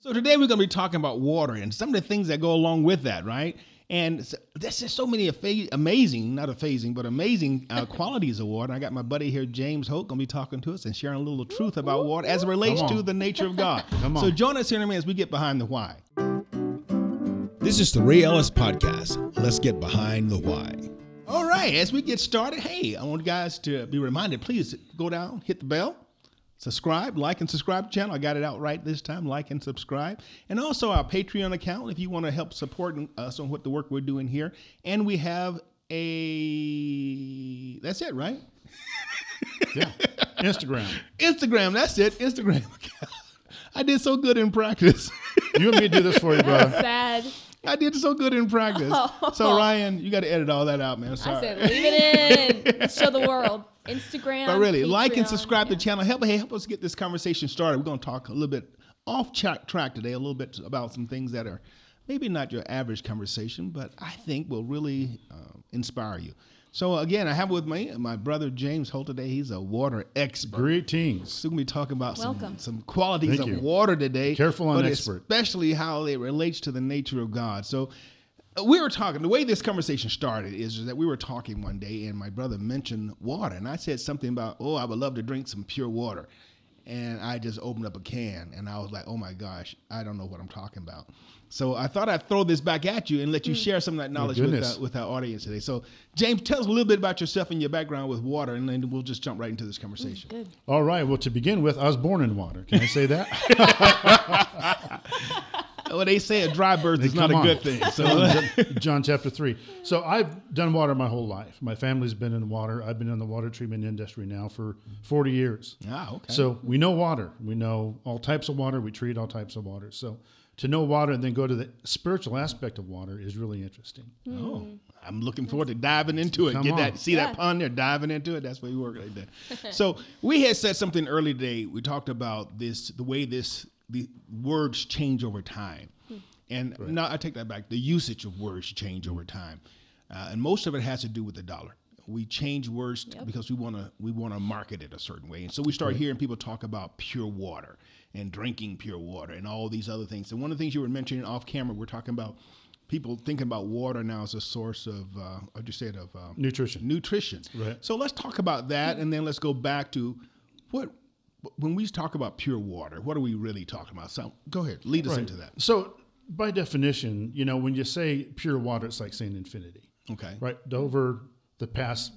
So today we're going to be talking about water and some of the things that go along with that, right? And there's just so many amazing qualities of water. I got my buddy here, James Hoke, going to be talking to us and sharing a little truth about water as it relates to the nature of God. So join us here in a minute as we get behind the why. This is the Ray Ellis Podcast. Let's get behind the why. All right, as we get started, hey, I want you guys to be reminded, please go down, hit the bell. Subscribe, like, and subscribe to the channel. I got it out right this time. Like and subscribe. And also our Patreon account if you want to help support us on what the work we're doing here. And we have that's it, right? Yeah. Instagram. That's it. Instagram account. I did so good in practice. You want me to do this for you, bro? Sad. I did so good in practice. Oh. So, Ryan, you got to edit all that out, man. Sorry. I said, leave it in. Let's show the world. Instagram. But really, Patreon, like and subscribe to the channel. Help us get this conversation started. We're going to talk a little bit off track today, a little bit about some things that are maybe not your average conversation, but I think will really inspire you. So, again, I have with me my brother James Holt today. He's a water expert. Greetings. So we're going to be talking about some qualities of water today. Careful on expert. Especially how it relates to the nature of God. So, we were talking, the way this conversation started is that we were talking one day and my brother mentioned water. And I said something about, I would love to drink some pure water. And I just opened up a can and I was like, oh my gosh, I don't know what I'm talking about. So I thought I'd throw this back at you and let you share some of that knowledge with our audience today. So James, tell us a little bit about yourself and your background with water, and then we'll just jump right into this conversation. Good. All right. Well, to begin with, I was born in water. Can I say that? Well, they say a dry birth is not a good thing. So John chapter 3. So I've done water my whole life. My family's been in water. I've been in the water treatment industry now for 40 years. Ah, okay. So we know water. We know all types of water. We treat all types of water. So to know water and then go to the spiritual aspect of water is really interesting. Mm. Oh, I'm looking forward to diving into it. That pun there, diving into it. That's where you work right there. So we had said something earlier today. We talked about this, the way the words change over time. And right. No, I take that back. The usage of words change over time. And most of it has to do with the dollar. We change words because we want to market it a certain way. And so we start hearing people talk about pure water and drinking pure water and all these other things. And one of the things you were mentioning off camera, we're talking about people thinking about water now as a source of, nutrition. Right. So let's talk about that. And then let's go back to when we talk about pure water, what are we really talking about? So go ahead, lead us into that. So by definition, when you say pure water, it's like saying infinity. Okay. Right. Over the past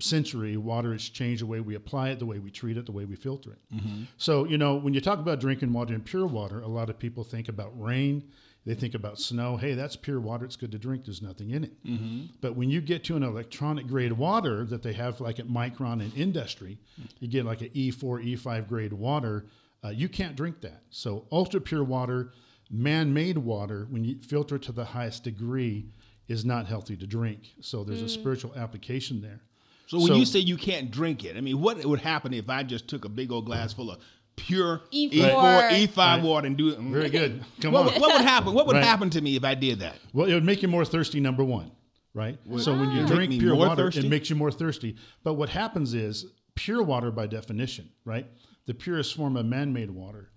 century, water has changed the way we apply it, the way we treat it, the way we filter it. Mm-hmm. So, when you talk about drinking water and pure water, a lot of people think about rain. They think about snow. Hey, that's pure water. It's good to drink. There's nothing in it. Mm-hmm. But when you get to an electronic grade water that they have like at Micron in industry, you get like an E4, E5 grade water. You can't drink that. So ultra pure water, man-made water, when you filter it to the highest degree, is not healthy to drink. So there's a spiritual application there. So when you say you can't drink it, I mean, what would happen if I just took a big old glass full of pure E4, E5 water and do it? Very good. Come on. What would happen? What would happen to me if I did that? Well, it would make you more thirsty, number one, right? So when you drink pure water, it makes you more thirsty. But what happens is pure water by definition, right? The purest form of man-made water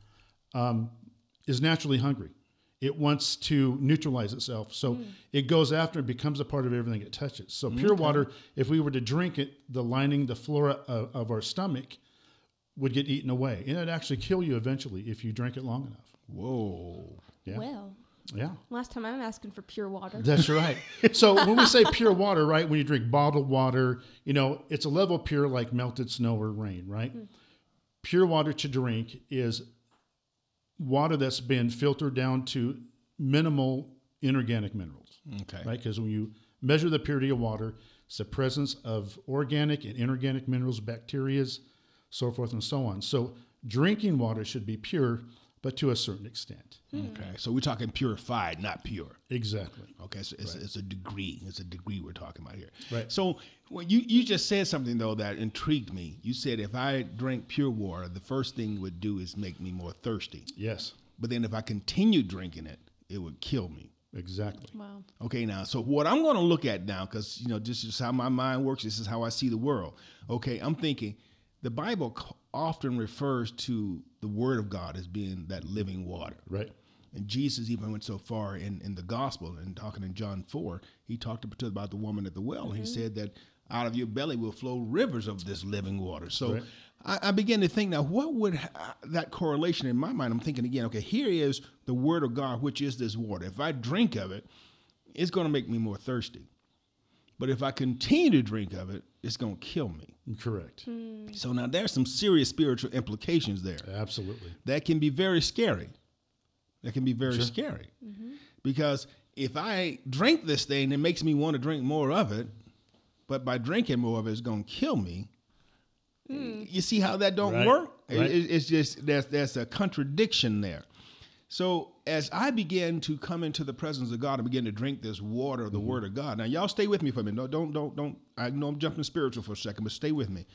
is naturally hungry. It wants to neutralize itself. So it goes after and becomes a part of everything it touches. So pure water, if we were to drink it, the lining, the flora of our stomach would get eaten away, and it'd actually kill you eventually if you drink it long enough. Whoa. Yeah. Well. Yeah. Last time I'm asking for pure water. That's right. So when we say pure water, right, when you drink bottled water, it's a level pure like melted snow or rain, right? Mm. Pure water to drink is water that's been filtered down to minimal inorganic minerals. Okay. Right? Because when you measure the purity of water, it's the presence of organic and inorganic minerals, bacterias, so forth and so on. So drinking water should be pure, but to a certain extent. Okay. So we're talking purified, not pure. Exactly. Okay. So it's a degree. It's a degree we're talking about here. Right. So when you just said something, though, that intrigued me. You said if I drink pure water, the first thing it would do is make me more thirsty. Yes. But then if I continue drinking it, it would kill me. Exactly. Wow. Okay, now, so what I'm going to look at now, because, this is how my mind works. This is how I see the world. Okay. I'm thinking, the Bible often refers to the word of God as being that living water. Right. And Jesus even went so far in the gospel and talking in John 4, he talked about the woman at the well. Mm-hmm. He said that out of your belly will flow rivers of this living water. So right. I began to think now, what would that correlation in my mind? I'm thinking again, okay, here is the word of God, which is this water. If I drink of it, it's going to make me more thirsty. But if I continue to drink of it, it's going to kill me. Correct. Mm. So now there's some serious spiritual implications there. Absolutely. That can be very scary. That can be very sure. scary. Mm-hmm. Because if I drink this thing, it makes me want to drink more of it. But by drinking more of it, it's going to kill me. Mm. You see how that don't right. work? Right. It's just there's a contradiction there. So as I began to come into the presence of God and begin to drink this water, the mm-hmm. word of God. Now, y'all stay with me for a minute. No, don't. I know I'm jumping spiritual for a second, but stay with me.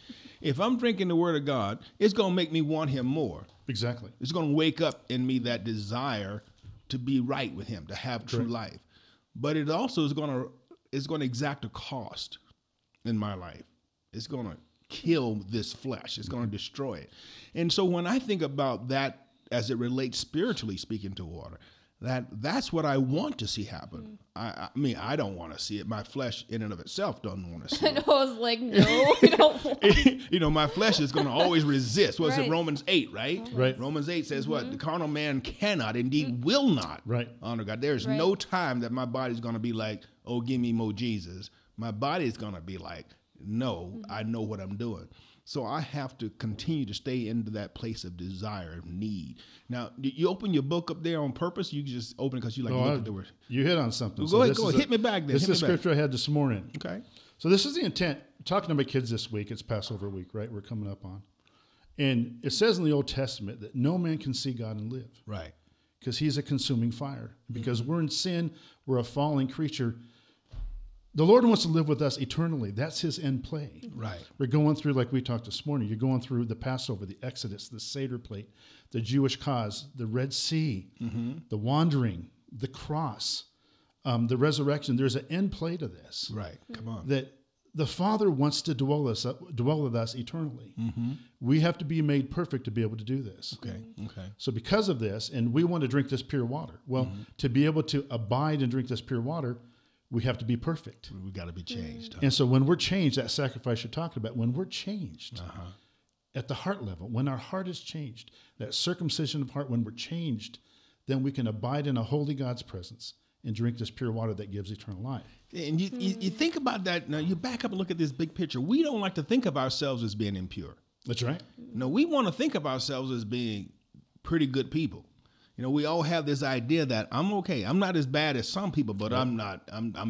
If I'm drinking the word of God, it's going to make me want him more. Exactly. It's going to wake up in me that desire to be right with him, to have true right. life. But it also is going to exact a cost in my life. It's going to kill this flesh. It's mm-hmm. going to destroy it. And so when I think about that, as it relates spiritually speaking to water, that's what I want to see happen. Mm. I mean, I don't want to see it. My flesh in and of itself doesn't want to see it. I was like, no, we don't want it. You know, my flesh is going to always resist. What right. is it? Romans 8, right? Mm-hmm. Right. Romans 8 says mm-hmm. what? The carnal man cannot, indeed mm-hmm. will not right. honor God. There is right. no time that my body's going to be like, oh, give me more Jesus. My body's going to be like, no, mm-hmm. I know what I'm doing. So I have to continue to stay into that place of desire, of need. Now, you open your book up there on purpose? You just open it because you like look at the word. You hit on something. Well, go ahead. Hit me back there. This is the scripture I had this morning. Okay. So this is the intent. Talking to my kids this week, it's Passover week, right? We're coming up on. And it says in the Old Testament that no man can see God and live. Right. Because he's a consuming fire. Because mm-hmm. we're in sin. We're a fallen creature. The Lord wants to live with us eternally. That's his end play. Right. We're going through, like we talked this morning, you're going through the Passover, the Exodus, the Seder plate, the Jewish cause, the Red Sea, mm-hmm. the wandering, the cross, the resurrection. There's an end play to this. Right. Come on. That the Father wants to dwell with us eternally. Mm-hmm. We have to be made perfect to be able to do this. Okay. Okay. So because of this, and we want to drink this pure water. Well, mm-hmm. to be able to abide and drink this pure water, we have to be perfect. We got to be changed. Huh? And so when we're changed, that sacrifice you're talking about, when we're changed uh-huh. at the heart level, when our heart is changed, that circumcision of heart, when we're changed, then we can abide in a holy God's presence and drink this pure water that gives eternal life. And you think about that. Now, you back up and look at this big picture. We don't like to think of ourselves as being impure. That's right. No, we want to think of ourselves as being pretty good people. You know, we all have this idea that I'm okay. I'm not as bad as some people, but I'm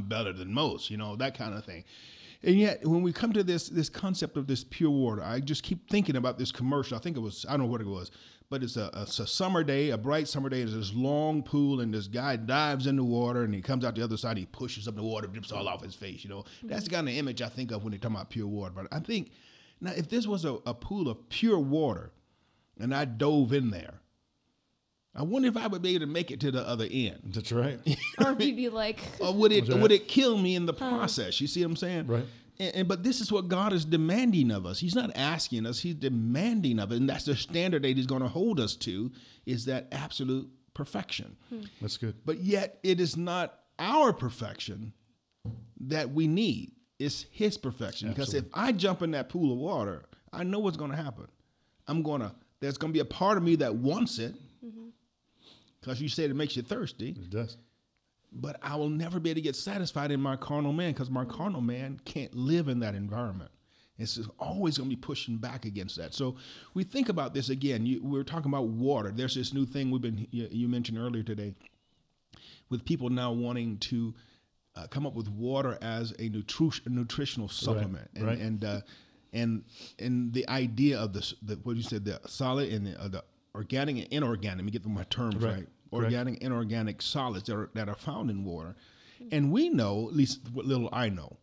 better than most, you know, that kind of thing. And yet when we come to this concept of this pure water, I just keep thinking about this commercial. I think it was, I don't know what it was, but it's a summer day, a bright summer day. There's this long pool and this guy dives in the water and he comes out the other side. He pushes up the water, drips all off his face. You know, that's the kind of image I think of when they talk about pure water. But I think now if this was a pool of pure water and I dove in there, I wonder if I would be able to make it to the other end. That's right. Or you'd be like... Or would it kill me in the process? You see what I'm saying? Right. But this is what God is demanding of us. He's not asking us. He's demanding of it. And that's the standard that he's going to hold us to, is that absolute perfection. Hmm. That's good. But yet it is not our perfection that we need. It's his perfection. Absolutely. Because if I jump in that pool of water, I know what's going to happen. There's going to be a part of me that wants it. Mm-hmm. Because you said it makes you thirsty. It does. But I will never be able to get satisfied in my carnal man, because my carnal man can't live in that environment. It's always going to be pushing back against that. So we think about this again. We're talking about water. There's this new thing you mentioned earlier today with people now wanting to come up with water as a nutritional supplement. Right. Right. And the idea of what you said, the solid and the organic and inorganic. Let me get my terms right. Organic, inorganic solids that are found in water. And we know, at least what little I know,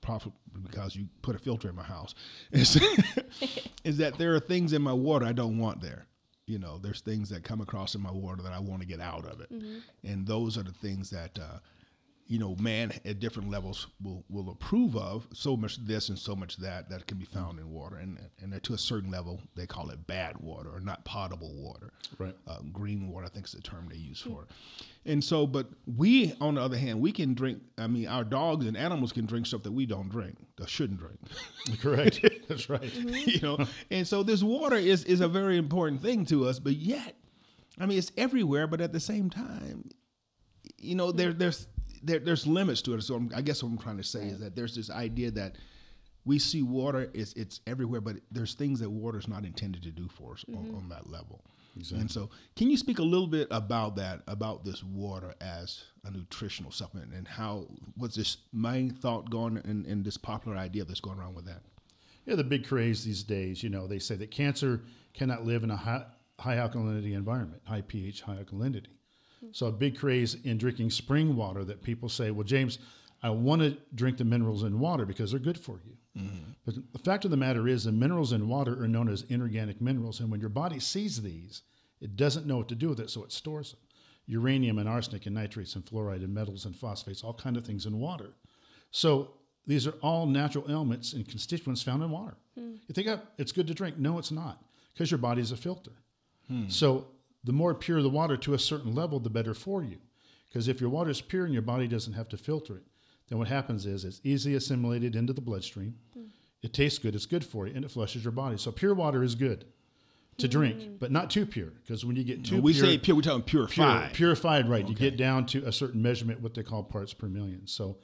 probably because you put a filter in my house, is that there are things in my water I don't want there. You know, there's things that come across in my water that I want to get out of it. Mm-hmm. And those are the things that you know, man at different levels will approve of, so much this and so much that can be found in water. And to a certain level, they call it bad water or not potable water. Right. Green water, I think, is the term they use for it. And so, but we, on the other hand, we can drink, I mean, our dogs and animals can drink stuff that we don't drink, that shouldn't drink. Correct. That's right. Mm-hmm. You know, and so this water is a very important thing to us, but yet, I mean, it's everywhere, but at the same time, you know, there's limits to it. So I guess what I'm trying to say is that there's this idea that we see water, it's everywhere, but there's things that water is not intended to do for us on that level. Exactly. And so can you speak a little bit about that, about this water as a nutritional supplement and how, what's this main thought going and this popular idea that's going around with that? Yeah, the big craze these days, you know, they say that cancer cannot live in a high alkalinity environment, high pH, high alkalinity. So a big craze in drinking spring water that people say, well, James, I want to drink the minerals in water because they're good for you. Mm-hmm. But the fact of the matter is the minerals in water are known as inorganic minerals. And when your body sees these, it doesn't know what to do with it, so it stores them. Uranium and arsenic and nitrates and fluoride and metals and phosphates, all kinds of things in water. So these are all natural elements and constituents found in water. Mm. You think, oh, it's good to drink. No, it's not, because your body is a filter. Mm. So the more pure the water to a certain level, the better for you. Because if your water is pure and your body doesn't have to filter it, then what happens is it's easily assimilated into the bloodstream. Mm. It tastes good, it's good for you, and it flushes your body. So pure water is good to drink, but not too pure. Because when you get too pure. We say pure, we're talking purified. Purified, right. Okay. You get down to a certain measurement, what they call parts per million. So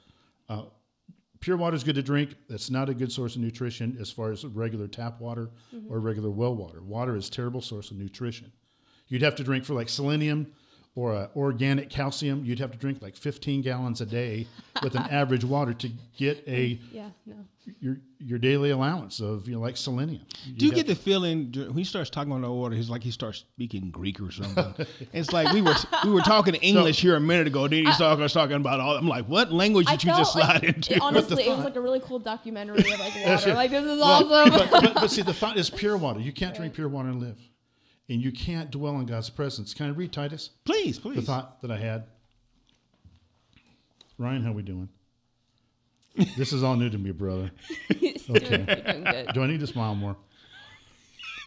pure water is good to drink. That's not a good source of nutrition as far as regular tap water or regular well water. Water is a terrible source of nutrition. You'd have to drink for like selenium or organic calcium. You'd have to drink like 15 gallons a day with an average water to get your daily allowance of, you know, like selenium. Do you get the feeling when he starts talking about water, he's like he starts speaking Greek or something. It's like we were talking English here a minute ago. Then he's talking about all. I'm like, what language did you just slide into? Honestly, it was like a really cool documentary of like water. Like this is awesome. But see, the thought is pure water. You can't drink pure water and live. And you can't dwell in God's presence. Can I read Titus? Please. The thought that I had. Ryan, how we doing? This is all new to me, brother. Okay. Do I need to smile more?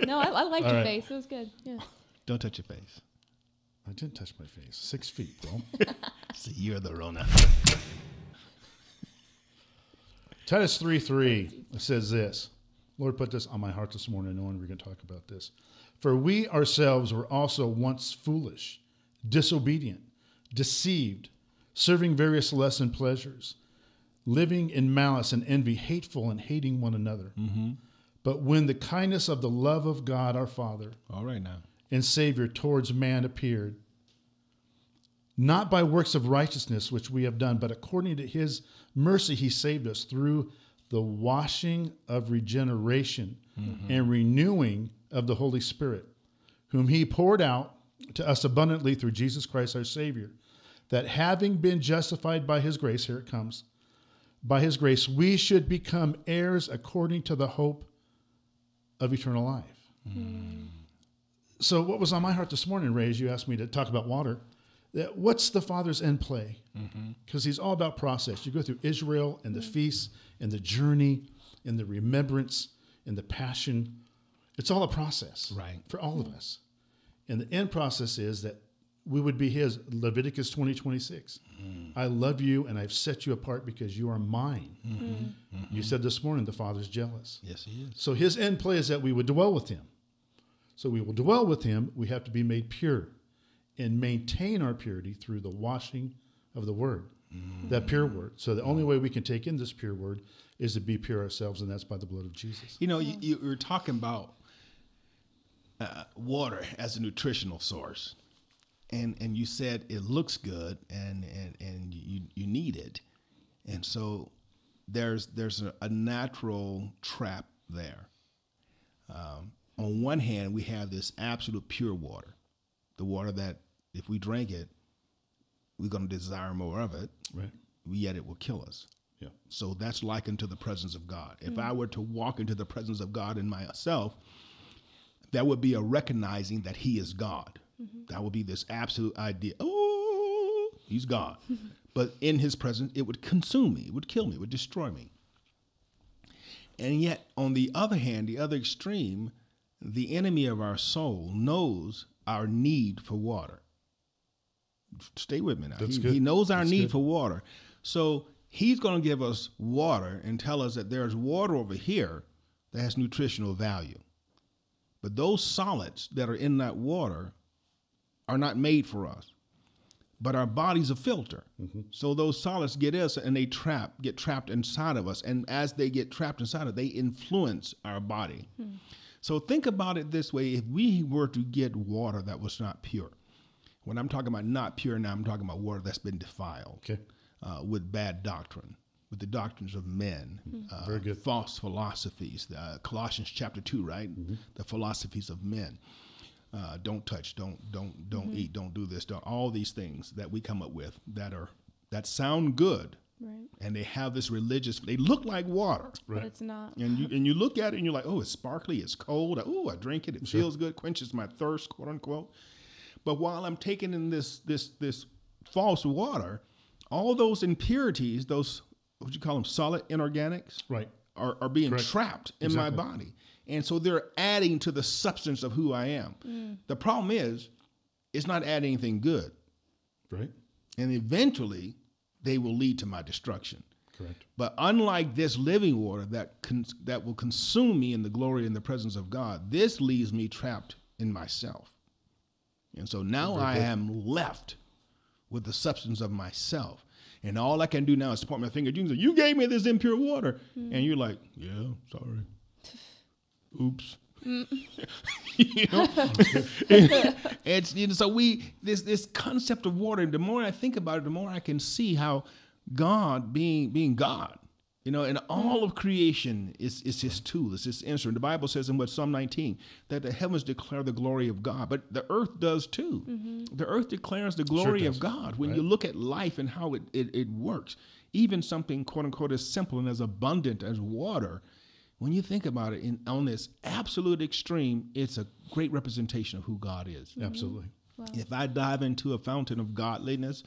No, I liked your face. It was good. Yeah. Don't touch your face. I didn't touch my face. 6 feet, bro. It's the year of the Rona. Titus 3:3 says this. Lord put this on my heart this morning, knowing we're going to talk about this. For we ourselves were also once foolish, disobedient, deceived, serving various lusts and pleasures, living in malice and envy, hateful and hating one another. Mm-hmm. But when the kindness of the love of God our Father and Savior towards man appeared, not by works of righteousness which we have done, but according to his mercy he saved us through the washing of regeneration and renewing of the Holy Spirit, whom he poured out to us abundantly through Jesus Christ our Savior, that having been justified by his grace, here it comes, by his grace, we should become heirs according to the hope of eternal life. Mm. So what was on my heart this morning, Ray, as you asked me to talk about water, that what's the Father's end play? Because he's all about process. You go through Israel and the feasts and the journey and the remembrance and the passion. It's all a process for all of us. And the end process is that we would be his. Leviticus 20:26. I love you and I've set you apart because you are mine. You said this morning the Father's jealous. Yes, he is. So his end play is that we would dwell with him. So we will dwell with him. We have to be made pure and maintain our purity through the washing of the word, that pure word. So the only way we can take in this pure word is to be pure ourselves, and that's by the blood of Jesus. You know, you were talking about water as a nutritional source, and you said it looks good and you need it, and so there's a natural trap there. On one hand, we have this absolute pure water, the water that if we drink it, we're going to desire more of it, right? Yet it will kill us. Yeah. So that's likened to the presence of God. If I were to walk into the presence of God in myself, that would be a recognizing that he is God. That would be this absolute idea. Oh, He's gone. But in his presence, it would consume me. It would kill me. It would destroy me. And yet, on the other hand, the other extreme, the enemy of our soul knows our need for water. Stay with me now. He knows our need for water. So he's going to give us water and tell us that there's water over here that has nutritional value. But those solids that are in that water are not made for us. But our body's a filter. Mm-hmm. So those solids get us and they get trapped inside of us. And as they get trapped inside of us, they influence our body. Mm-hmm. So think about it this way. If we were to get water that was not pure, when I'm talking about not pure now, I'm talking about water that's been defiled with bad doctrine, with the doctrines of men, very good. False philosophies, Colossians chapter 2, right? Mm-hmm. The philosophies of men. Don't touch, don't eat, don't do this, don't, all these things that we come up with that sound good. Right. And they have this religious, they look like water. Right. But it's not. And you look at it and you're like, oh, it's sparkly, it's cold. Oh, I drink it. It feels good. Quenches my thirst, quote unquote. But while I'm taking in this false water, all those impurities, those, what you call them, solid inorganics, right, are being trapped in my body. And so they're adding to the substance of who I am. Mm. The problem is, it's not adding anything good. Right. And eventually, they will lead to my destruction. Correct. But unlike this living water that will consume me in the glory and the presence of God, this leaves me trapped in myself. And so now I am left with the substance of myself. And all I can do now is point my finger. You can say, you gave me this impure water. Mm. And you're like, yeah, sorry. Oops. You know? It's, you know, so we, this concept of water, the more I think about it, the more I can see how God being God, you know, and all of creation is his tool, is his instrument. The Bible says in Psalm 19, that the heavens declare the glory of God, but the earth does too. Mm-hmm. The earth declares the glory of God. When you look at life and how it works, even something, quote unquote, as simple and as abundant as water, when you think about it, on this absolute extreme, it's a great representation of who God is. Mm-hmm. Absolutely. Wow. If I dive into a fountain of godliness,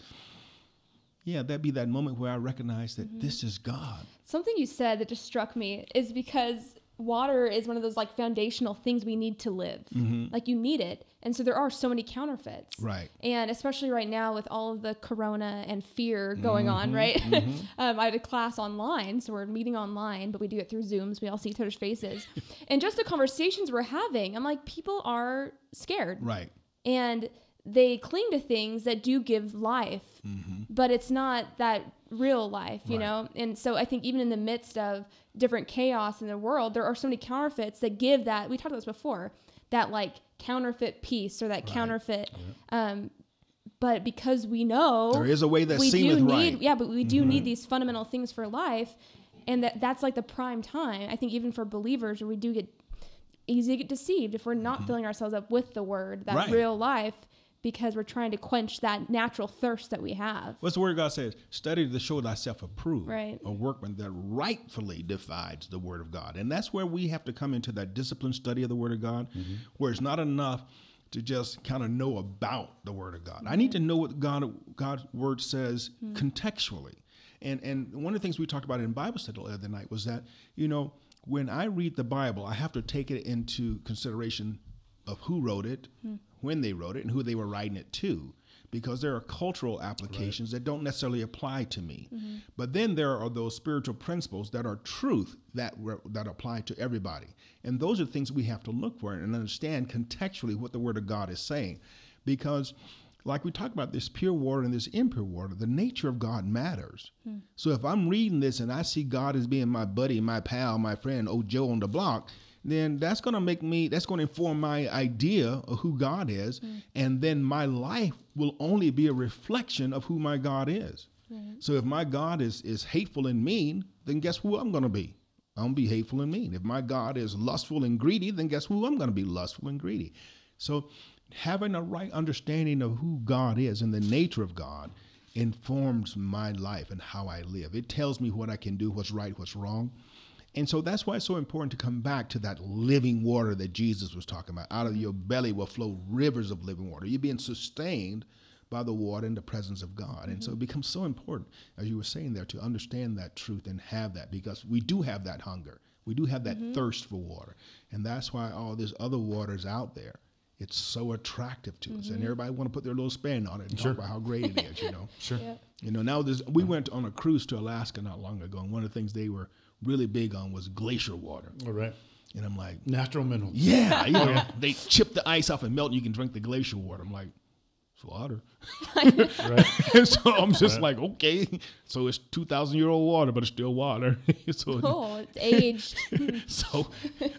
that'd be that moment where I recognize that this is God. Something you said that just struck me is because water is one of those like foundational things we need to live. Mm-hmm. Like you need it. And so there are so many counterfeits. Right. And especially right now with all of the corona and fear going on, right? Mm-hmm. I had a class online, so we're meeting online, but we do it through Zooms. We all see each other's faces. And just the conversations we're having, I'm like, people are scared. Right. And they cling to things that do give life, but it's not that real life, you know? And so I think even in the midst of different chaos in the world, there are so many counterfeits that give that, we talked about this before, that like counterfeit peace or that counterfeit, but because we know there is a way that seemeth right. Yeah, but we do need these fundamental things for life, and that's like the prime time, I think, even for believers, where we do get deceived if we're not filling ourselves up with the word, that real life, because we're trying to quench that natural thirst that we have. What's the word of God says? Study to show thyself approved, a workman that rightfully divides the word of God. And that's where we have to come into that disciplined study of the word of God, where it's not enough to just kind of know about the word of God. I need to know what God's word says contextually. And one of the things we talked about in Bible study the other night was that, you know, when I read the Bible, I have to take it into consideration of who wrote it, when they wrote it, and who they were writing it to, because there are cultural applications that don't necessarily apply to me. But then there are those spiritual principles that are truth that apply to everybody. And those are things we have to look for and understand contextually what the word of God is saying. Because like we talk about this pure water and this impure water, the nature of God matters. So if I'm reading this and I see God as being my buddy, my pal, my friend, old Joe on the block, then that's going to inform my idea of who God is. And then my life will only be a reflection of who my God is. So if my God is hateful and mean, then guess who I'm going to be? I'm going to be hateful and mean. If my God is lustful and greedy, then guess who I'm going to be? Lustful and greedy. So having a right understanding of who God is and the nature of God informs my life and how I live. It tells me what I can do, what's right, what's wrong. And so that's why it's so important to come back to that living water that Jesus was talking about. Out of your belly will flow rivers of living water. You're being sustained by the water in the presence of God. Mm-hmm. And so it becomes so important, as you were saying there, to understand that truth and have that, because we do have that hunger. We do have that mm-hmm. thirst for water. And that's why all this other water is out there. It's so attractive to mm-hmm. us. And everybody want to put their little spin on it and sure. talk about how great it is, you know. Sure. Yeah. You know, now there's, we went on a cruise to Alaska not long ago, and one of the things they were really big on was glacier water. All right. And I'm like, natural minerals. Yeah. You know, they chip the ice off and melt, and you can drink the glacier water. I'm like, it's water. Right. And so I'm just right. like, okay. So it's 2,000-year-old water, but it's still water. So oh, it's aged. So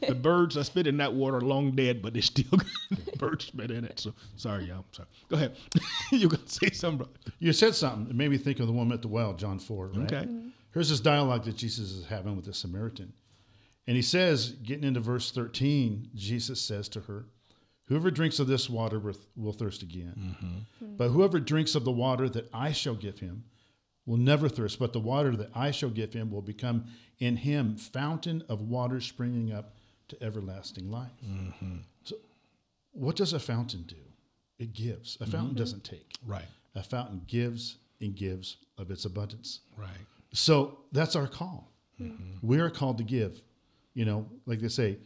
the birds that spit in that water are long dead, but they still the birds spit in it. So sorry, y'all. Sorry. Go ahead. You gonna say something, brother? You said something. It made me think of the woman at the well, John 4. Right? Okay. Mm-hmm. Here's this dialogue that Jesus is having with the Samaritan. And he says, getting into verse 13, Jesus says to her, whoever drinks of this water will thirst again. Mm-hmm. Mm-hmm. But whoever drinks of the water that I shall give him will never thirst. But the water that I shall give him will become in him fountain of water springing up to everlasting life. Mm-hmm. So what does a fountain do? It gives. A fountain mm-hmm. doesn't take. Right. A fountain gives and gives of its abundance. Right. So that's our call. Mm-hmm. We are called to give. You know, like they say,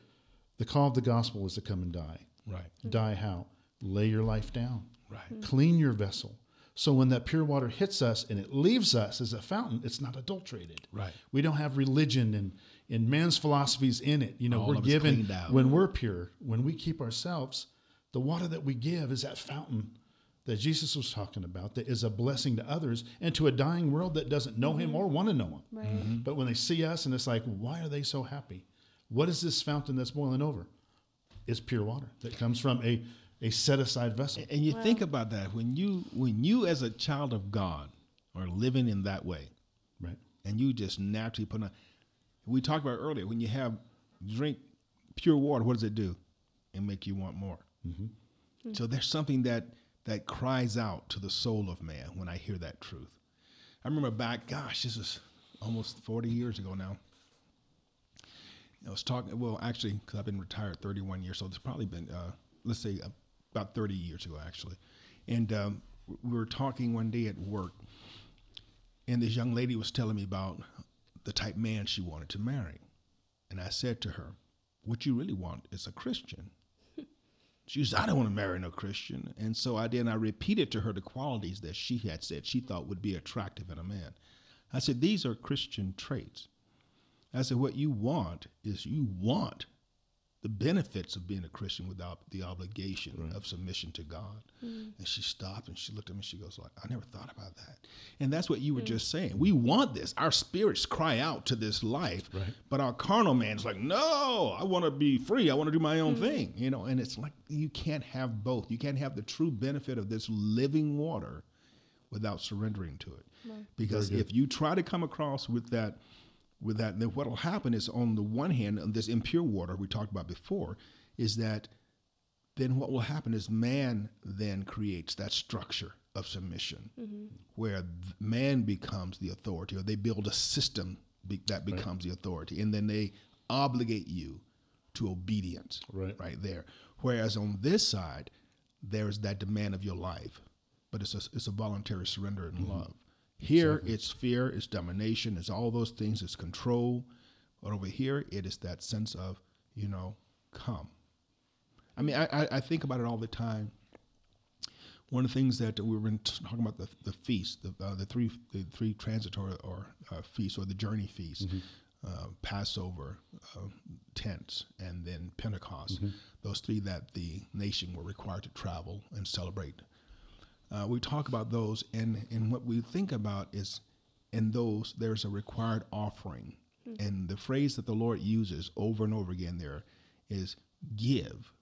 the call of the gospel is to come and die. Right. Mm-hmm. Die how? Lay your life down. Right. Mm-hmm. Clean your vessel. So when that pure water hits us and it leaves us as a fountain, it's not adulterated. Right. We don't have religion and man's philosophies in it. You know, all we're given when we're pure, when we keep ourselves, the water that we give is that fountain that Jesus was talking about, that is a blessing to others and to a dying world that doesn't know mm-hmm. him or want to know him. Right. Mm-hmm. But when they see us and it's like, why are they so happy? What is this fountain that's boiling over? It's pure water that comes from a set-aside vessel. And you wow. think about that. When you as a child of God are living in that way, right? And you just naturally put on, we talked about earlier, when you have drink pure water, what does it do? It make you want more. Mm-hmm. Mm-hmm. So there's something that cries out to the soul of man when I hear that truth. I remember back, gosh, this is almost 40 years ago now. I was talking, well, actually, because I've been retired 31 years, so it's probably been, let's say, about 30 years ago, actually. And we were talking one day at work, and this young lady was telling me about the type man she wanted to marry. And I said to her, what you really want is a Christian. She was, I don't want to marry no Christian. And so I did, and I repeated to her the qualities that she had said she thought would be attractive in a man. I said, these are Christian traits. I said, what you want is you want the benefits of being a Christian without the obligation right. of submission to God. Mm. And she stopped and she looked at me and she goes, like, I never thought about that. And that's what you were just saying. We want this. Our spirits cry out to this life. Right. But our carnal man is like, no, I want to be free. I want to do my own thing. You know, and it's like you can't have both. You can't have the true benefit of this living water without surrendering to it. Right. Because if you try to come across with that, then what will happen is, on the one hand, this impure water we talked about before, is that then what will happen is man then creates that structure of submission mm-hmm. where man becomes the authority, or they build a system that becomes right. the authority, and then they obligate you to obedience right there. Whereas on this side, there's that demand of your life, but it's a voluntary surrender in mm-hmm. love. Here, it's fear, it's domination, it's all those things, it's control. But over here, it is that sense of, you know, come. I mean, I think about it all the time. One of the things that we were talking about, the feast, the three transitory or feasts, or the journey feasts, mm-hmm. Passover, tents, and then Pentecost, mm-hmm. those three that the nation were required to travel and celebrate. We talk about those, and what we think about is in those, there's a required offering. Mm-hmm. And the phrase that the Lord uses over and over again there is give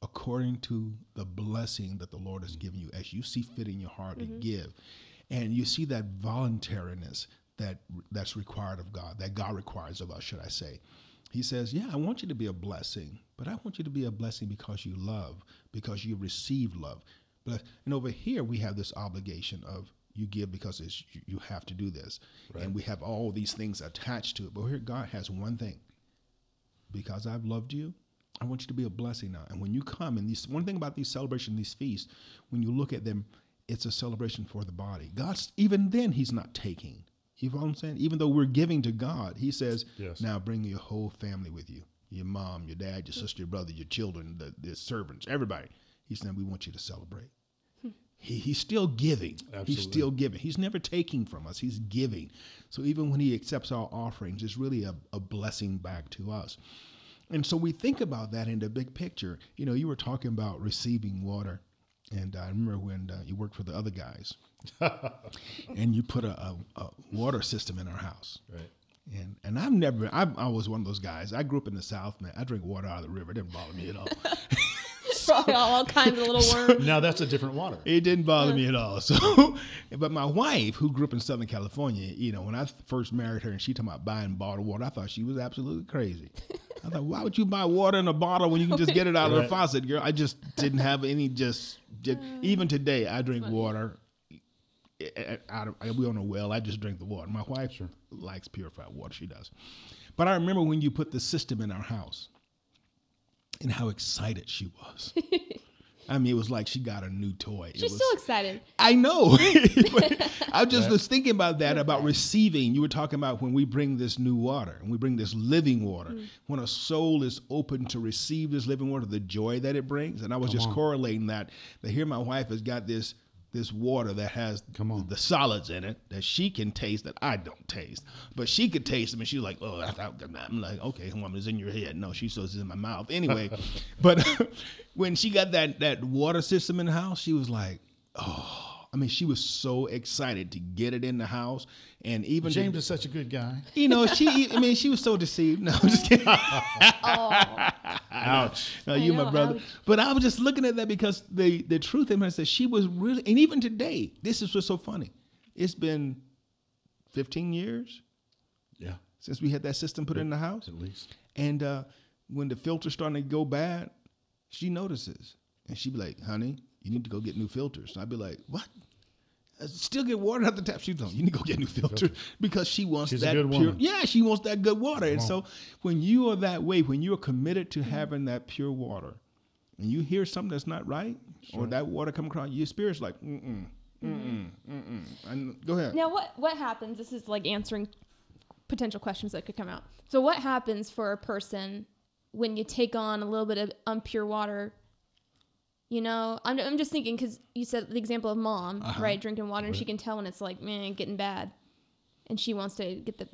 according to the blessing that the Lord has given you, as you see fit in your heart mm-hmm. to give. And you see that voluntariness that's required of God, that God requires of us, should I say. He says, yeah, I want you to be a blessing, but I want you to be a blessing because you love, because you receive love. And over here, we have this obligation of you give because you have to do this. Right. And we have all these things attached to it. But here, God has one thing. Because I've loved you, I want you to be a blessing now. And when you come, and these, one thing about these celebrations, these feasts, when you look at them, it's a celebration for the body. God's, even then, he's not taking. You know what I'm saying? Even though we're giving to God, he says, yes, now bring your whole family with you. Your mom, your dad, your sister, your brother, your children, the servants, everybody. He's saying, we want you to celebrate. He's still giving. Absolutely. He's still giving. He's never taking from us. He's giving. So even when he accepts our offerings, it's really a blessing back to us. And so we think about that in the big picture. You know, you were talking about receiving water. And I remember when you worked for the other guys and you put a water system in our house. Right. And I've never, I was one of those guys. I grew up in the South, man. I drink water out of the river. It didn't bother me at all. All kinds of little worms. So, now that's a different water. It didn't bother me at all. So, but my wife, who grew up in Southern California, you know, when I first married her and she talking about buying bottled water, I thought she was absolutely crazy. I thought, why would you buy water in a bottle when you can just get it out of the faucet, girl? I just didn't have any. Even today, I drink water out of. We own a well. I just drink the water. My wife likes purified water. She does. But I remember when you put the system in our house. And how excited she was. I mean, it was like she got a new toy. She's so excited. I know. I just was thinking about that, about receiving. You were talking about when we bring this new water and we bring this living water, when a soul is open to receive this living water, the joy that it brings. And I was correlating that here my wife has got this water that has the solids in it that she can taste that I don't taste, but she could taste them and she's like, oh, I'm like, okay, woman, it's in your head. No, she says it's in my mouth anyway. But when she got that water system in the house, she was like, oh, I mean, she was so excited to get it in the house. And even James is such a good guy. You know, she was so deceived. No, I'm just kidding. Ouch. No, you're my brother. Ouch. But I was just looking at that because the truth in her is that she was really, and even today, this is what's so funny. It's been 15 years since we had that system put in the house. At least. And when the filter's starting to go bad, she notices. And she'd be like, honey, you need to go get new filters. And I'd be like, what? I still get water out the tap. She's like, you need to go get new filters because she wants that pure. Yeah, she wants that good water. And so when you are that way, when you are committed to having that pure water, and you hear something that's not right, or that water come across, your spirit's like, And go ahead. Now, what happens? This is like answering potential questions that could come out. So, what happens for a person when you take on a little bit of impure water? You know, I'm just thinking because you said the example of mom, right, drinking water, and she can tell when it's like, man, getting bad, and she wants to get the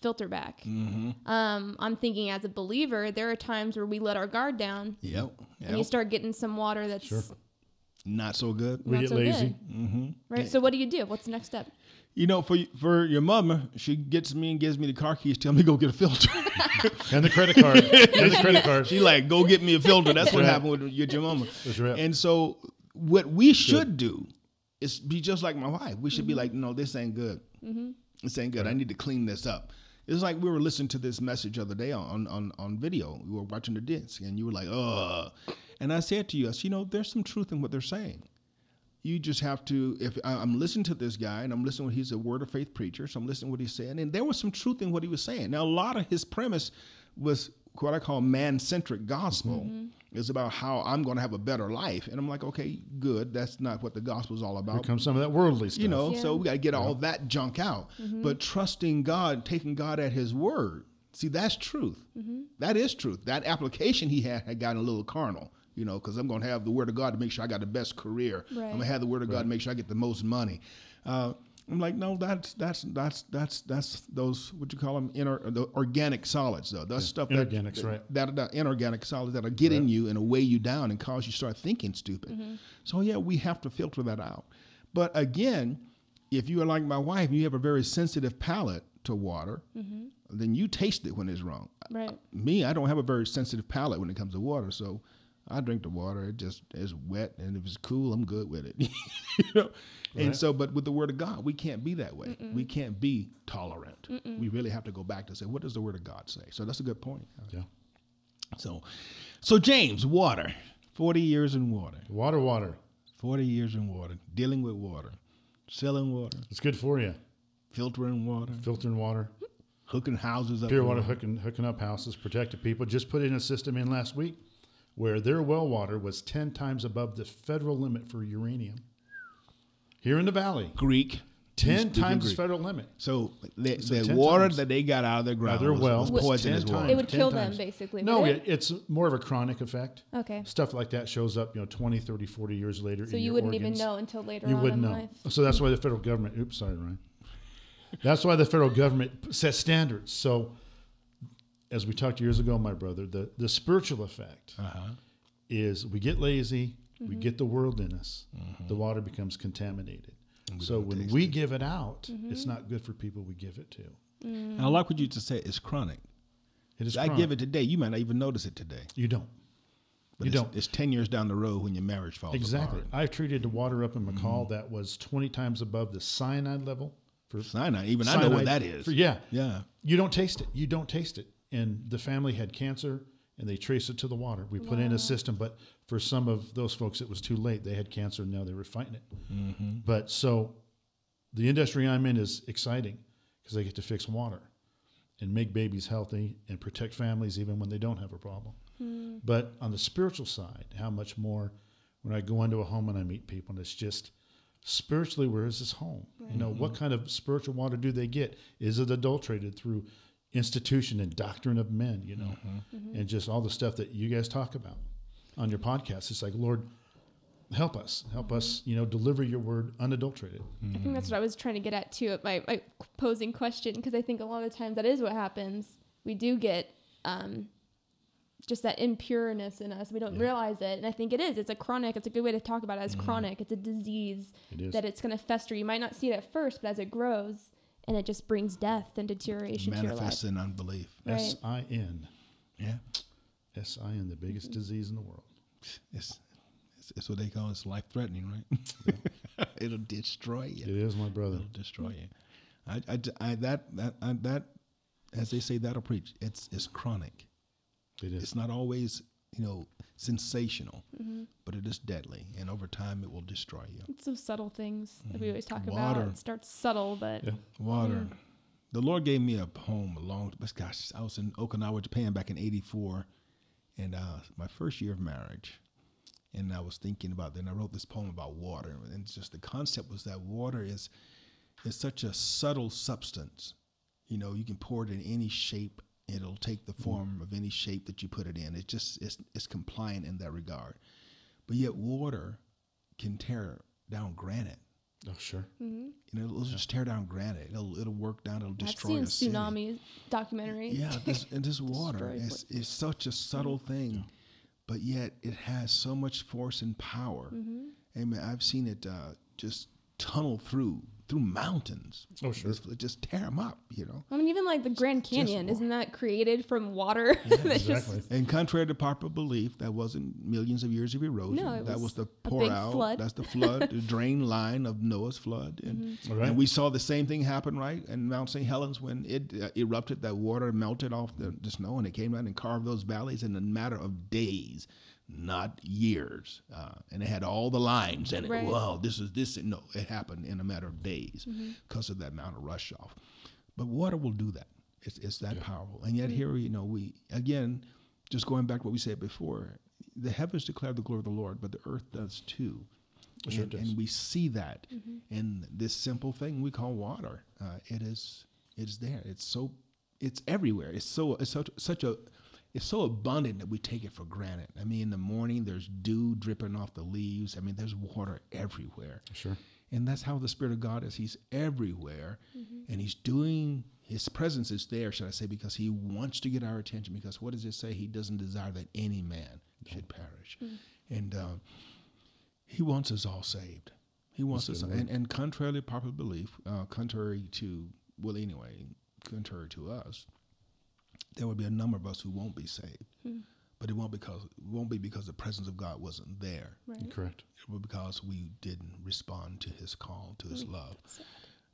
filter back. Mm-hmm. I'm thinking as a believer, there are times where we let our guard down. Yep. And you start getting some water that's not so good. We get lazy. Mm-hmm. Right. So what do you do? What's the next step? You know, for your mama, she gets me and gives me the car keys, tell me to go get a filter. And the credit card. She like, go get me a filter. That's what happened with your mama. And so what we should do is be just like my wife. We should be like, no, this ain't good. Mm-hmm. This ain't good. Right. I need to clean this up. It's like we were listening to this message the other day on video. We were watching the disc and you were like, oh. And I said to you, I said, you know, there's some truth in what they're saying. You just have to, if I'm listening to this guy and I'm listening, he's a word of faith preacher. So I'm listening to what he's saying. And there was some truth in what he was saying. Now, a lot of his premise was what I call man-centric gospel. Mm-hmm. It's about how I'm going to have a better life. And I'm like, okay, good. That's not what the gospel is all about. Here comes some of that worldly stuff. You know, so we got to get all that junk out. Mm-hmm. But trusting God, taking God at his word. See, that's truth. Mm-hmm. That is truth. That application he had gotten a little carnal. You know, because I'm going to have the word of God to make sure I got the best career. Right. I'm going to have the word of God to make sure I get the most money. I'm like, no, that's those, what you call them, the organic solids, though. That's stuff that inorganic solids that are getting you and weigh you down and cause you to start thinking stupid. Mm-hmm. So, yeah, we have to filter that out. But again, if you are like my wife, you have a very sensitive palate to water, then you taste it when it's wrong. Right. Me, I don't have a very sensitive palate when it comes to water, so I drink the water. It just is wet, and if it's cool, I'm good with it. You know? Right. And so, but with the Word of God, we can't be that way. Mm-mm. We can't be tolerant. Mm-mm. We really have to go back to say, what does the Word of God say? So that's a good point. Yeah. So James, water. 40 years in water. Water. 40 years in water. Dealing with water. Selling water. It's good for you. Filtering water. Hooking houses up. Pure water, hooking up houses. Protected people. Just put in a system in last week. where their well water was 10 times above the federal limit for uranium. Here in the valley. Greek. 10 times federal limit. So the water that they got out of the ground was poisonous water. It would kill them, basically. No, it's more of a chronic effect. Okay. Stuff like that shows up, 20, 30, 40 years later. So you wouldn't even know until later on in life. You wouldn't know. So that's why the federal government, oops, sorry, Ryan. That's why the federal government sets standards. So as we talked years ago, my brother, the spiritual effect is we get lazy, we get the world in us, the water becomes contaminated. So when we give it out, it's not good for people we give it to. And I like what you just said. It's chronic. It is chronic. I give it today. You might not even notice it today. You don't. But you don't. It's 10 years down the road when your marriage falls apart. Exactly. I've treated the water up in McCall that was 20 times above the cyanide level. Cyanide. I know what that is. Yeah. You don't taste it. You don't taste it. And the family had cancer, and they trace it to the water. We put in a system, but for some of those folks, it was too late. They had cancer, and now they were fighting it. But so the industry I'm in is exciting because I get to fix water and make babies healthy and protect families even when they don't have a problem. But on the spiritual side, how much more when I go into a home and I meet people, and it's just spiritually, where is this home? What kind of spiritual water do they get? Is it adulterated through institution and doctrine of men, and just all the stuff that you guys talk about on your podcast? It's like, Lord, help us, deliver your word unadulterated. I think that's what I was trying to get at too, at my posing question, because I think a lot of times that is what happens. We do get just that impureness in us. We don't realize it. And I think it's a chronic, it's a good way to talk about it as chronic. It's a disease that it's going to fester. You might not see it at first, but as it grows, and it just brings death and deterioration to your life. Manifests in unbelief. Right. S-I-N. Yeah. S-I-N, the biggest disease in the world. It's what they call it's life-threatening, right? Yeah. It'll destroy you. It is, my brother. It'll destroy you. That, as they say, that'll preach. It's chronic. It is. It's not always, sensational, but it is deadly, and over time it will destroy you. It's those subtle things that we always talk about. It starts subtle, but water. The Lord gave me a home I was in Okinawa, Japan back in '84, and my first year of marriage, and I was thinking about that, and I wrote this poem about water, and just the concept was that water is such a subtle substance. You can pour it in any shape. It'll take the form of any shape that you put it in. It's compliant in that regard. But yet water can tear down granite. Oh, sure. It'll just tear down granite. It'll work down. It'll destroy a city. I've seen tsunami documentaries. Yeah, this water is such a subtle thing, but yet it has so much force and power. Amen. I've seen it just tunnel through mountains. Oh, sure. Just tear them up, I mean, even like the Grand Canyon, isn't that created from water? Yeah, exactly. And contrary to popular belief, that wasn't millions of years of erosion. No, that was the pour out. Flood. That's the flood, the drain line of Noah's flood. And, and we saw the same thing happen, right? And Mount St. Helens, when it erupted, that water melted off the snow, and it came down and carved those valleys in a matter of days, not years. And it had all the lines in it. Right. Wow, this is this. No, it happened in a matter of days because of that amount of rush off. But water will do that. It's that powerful. And yet here, we, again, just going back to what we said before, the heavens declare the glory of the Lord, but the earth does too. Sure does. And we see that in this simple thing we call water. It's there. It's everywhere. It's so abundant that we take it for granted. I mean, in the morning, there's dew dripping off the leaves. I mean, there's water everywhere. Sure. And that's how the Spirit of God is. He's everywhere, and His presence is there, should I say, because He wants to get our attention. Because what does it say? He doesn't desire that any man should perish. And He wants us all saved. He wants us all. And contrary to popular belief, contrary to us, there will be a number of us who won't be saved, but it won't be because the presence of God wasn't there. Right. Correct. It will be because we didn't respond to His call, to His love.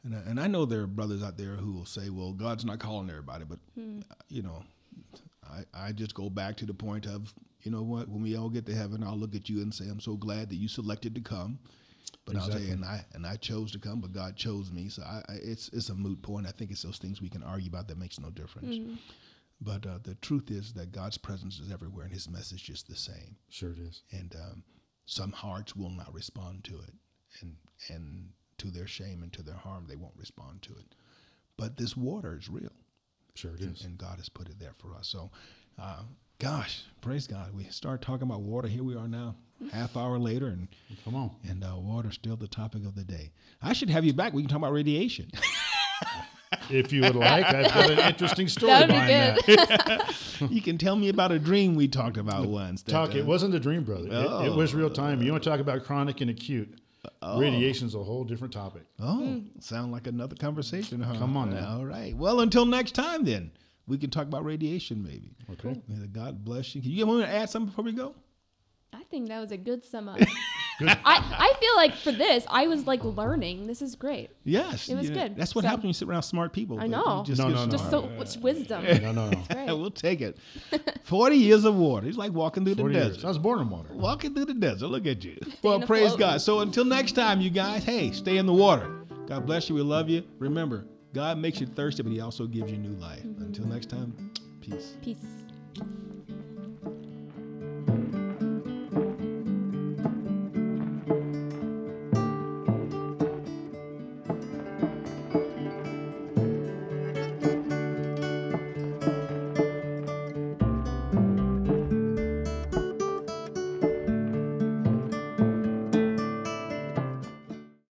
And I know there are brothers out there who will say, "Well, God's not calling everybody," but I just go back to the point of, you know what? When we all get to heaven, I'll look at you and say, "I'm so glad that you selected to come." But exactly. I'll say, and I chose to come, but God chose me. So it's a moot point. I think it's those things we can argue about that makes no difference. But the truth is that God's presence is everywhere, and his message is the same. Sure it is. And some hearts will not respond to it. And to their shame and to their harm, they won't respond to it. But this water is real. Sure it is. And God has put it there for us. So, gosh, praise God. We start talking about water. Here we are now, half hour later. And come on. And water's still the topic of the day. I should have you back. We can talk about radiation. If you would like, I've got an interesting story behind that. You can tell me about a dream we talked about once. It wasn't a dream, brother. It was real time. You want to talk about chronic and acute. Radiation's a whole different topic. Sound like another conversation, huh? Come on now. All right. Well, until next time then, we can talk about radiation maybe. Okay. May God bless you. Can you want to add something before we go? I think that was a good sum up. I feel like for this, I was like learning. This is great. Yes. It was good. That's what happens when you sit around smart people. I know. Just so much wisdom. No. We'll take it. 40 years of water. He's like walking through the desert. I was born in water. Walking through the desert. Look at you. Well, praise God. So until next time, you guys, hey, stay in the water. God bless you. We love you. Remember, God makes you thirsty, but he also gives you new life. Until next time, peace. Peace.